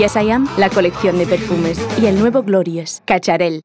YES I AM, la colección de perfumes, y el nuevo Glorious, Cacharel.